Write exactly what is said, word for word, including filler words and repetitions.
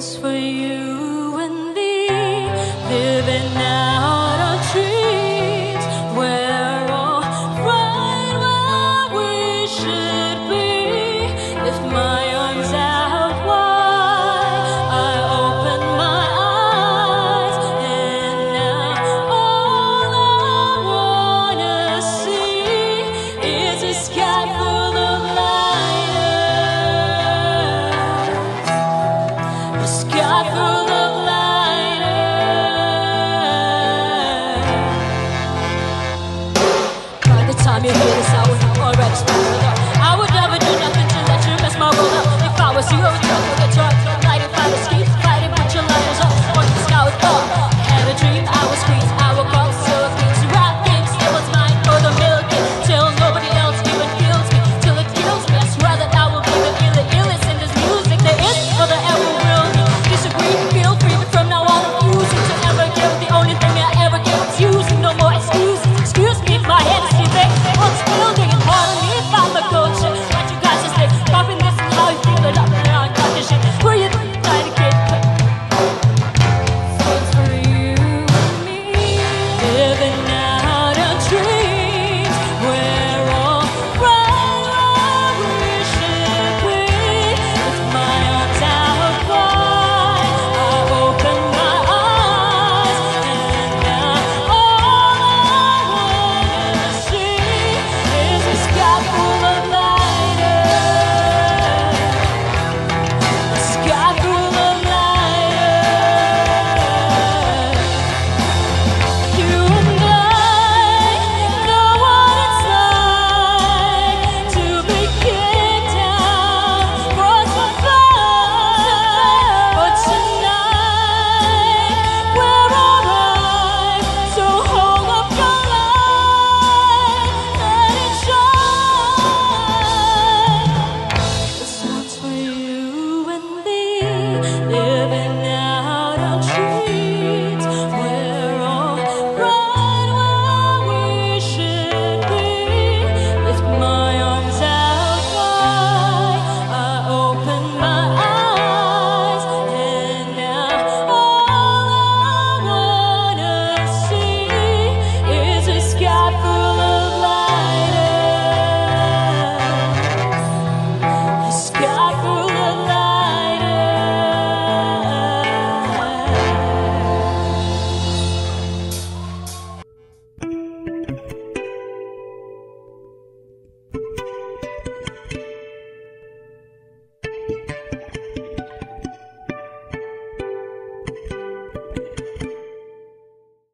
dance for you.